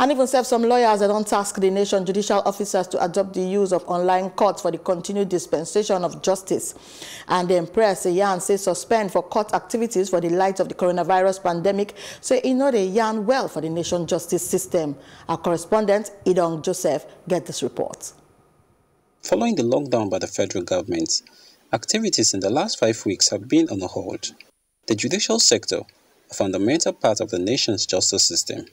And even said some lawyers that don't task the nation judicial officers to adopt the use of online courts for the continued dispensation of justice. And then press a yarn say suspend for court activities for the light of the coronavirus pandemic. So you know they yarn well for the nation justice system. Our correspondent Idong Joseph get this report. Following the lockdown by the federal government, activities in the last 5 weeks have been on hold. The judicial sector, a fundamental part of the nation's justice system,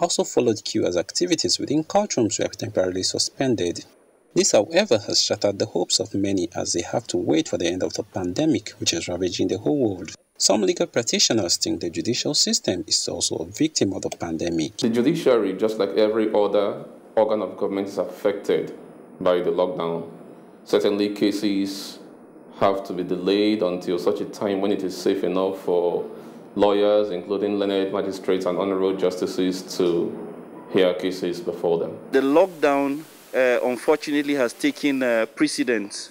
also followed queue as activities within courtrooms were temporarily suspended. This, however, has shattered the hopes of many as they have to wait for the end of the pandemic, which is ravaging the whole world. Some legal practitioners think the judicial system is also a victim of the pandemic. The judiciary, just like every other organ of government, is affected by the lockdown. Certainly, cases have to be delayed until such a time when it is safe enough for lawyers, including learned magistrates and honorable justices, to hear cases before them. The lockdown, unfortunately, has taken precedence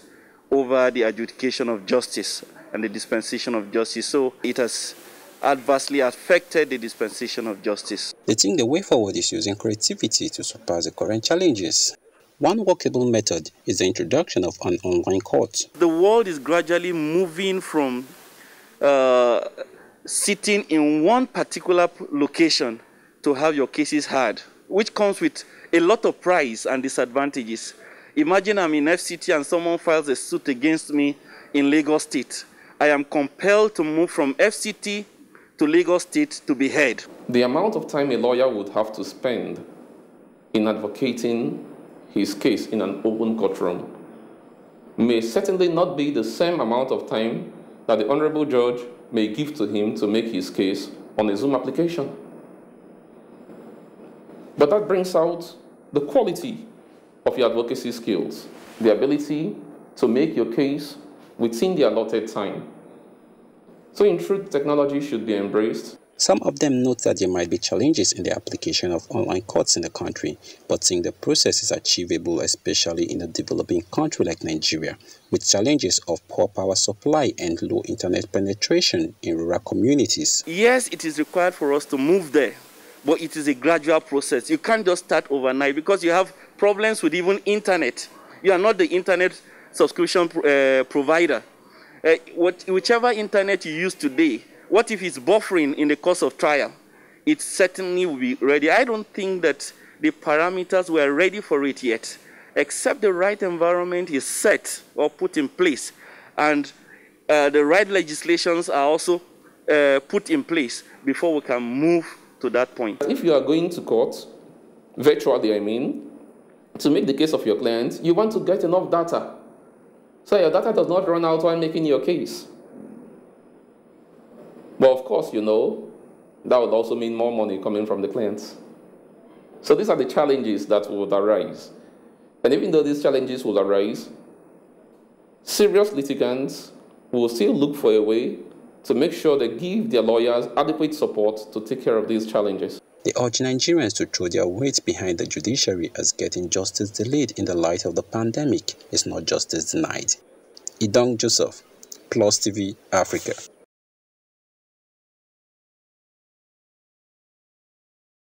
over the adjudication of justice and the dispensation of justice, so it has adversely affected the dispensation of justice. They think the way forward is using creativity to surpass the current challenges. One workable method is the introduction of an online court. The world is gradually moving from sitting in one particular location to have your cases heard, which comes with a lot of price and disadvantages. Imagine I'm in FCT and someone files a suit against me in Lagos State. I am compelled to move from FCT to Lagos State to be heard. The amount of time a lawyer would have to spend in advocating his case in an open courtroom may certainly not be the same amount of time that the honorable judge may give to him to make his case on a Zoom application. But that brings out the quality of your advocacy skills, the ability to make your case within the allotted time. So in truth, technology should be embraced. Some of them note that there might be challenges in the application of online courts in the country, but think the process is achievable, especially in a developing country like Nigeria, with challenges of poor power supply and low internet penetration in rural communities. Yes, it is required for us to move there, but it is a gradual process. You can't just start overnight because you have problems with even internet. You are not the internet subscription provider. Whichever internet you use today, what if it's buffering in the course of trial? It certainly will be ready. I don't think that the parameters were ready for it yet, except the right environment is set or put in place, and the right legislations are also put in place before we can move to that point. If you are going to court, virtually I mean, to make the case of your client, you want to get enough data, so your data does not run out while making your case. But of course, you know, that would also mean more money coming from the clients. So these are the challenges that would arise. And even though these challenges will arise, serious litigants will still look for a way to make sure they give their lawyers adequate support to take care of these challenges. They urge Nigerians to throw their weight behind the judiciary, as getting justice delayed in the light of the pandemic is not justice denied. Idong Joseph, Plus TV Africa.